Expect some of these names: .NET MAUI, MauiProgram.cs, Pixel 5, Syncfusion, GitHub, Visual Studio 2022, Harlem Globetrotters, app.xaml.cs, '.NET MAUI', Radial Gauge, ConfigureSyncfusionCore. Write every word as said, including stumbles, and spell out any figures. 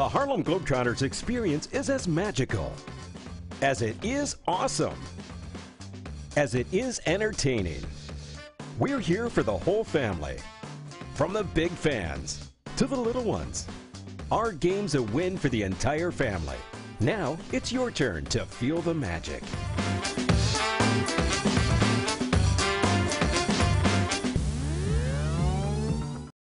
The Harlem Globetrotters experience is as magical, as it is awesome, as it is entertaining. We're here for the whole family, from the big fans to the little ones. Our game's a win for the entire family. Now it's your turn to feel the magic.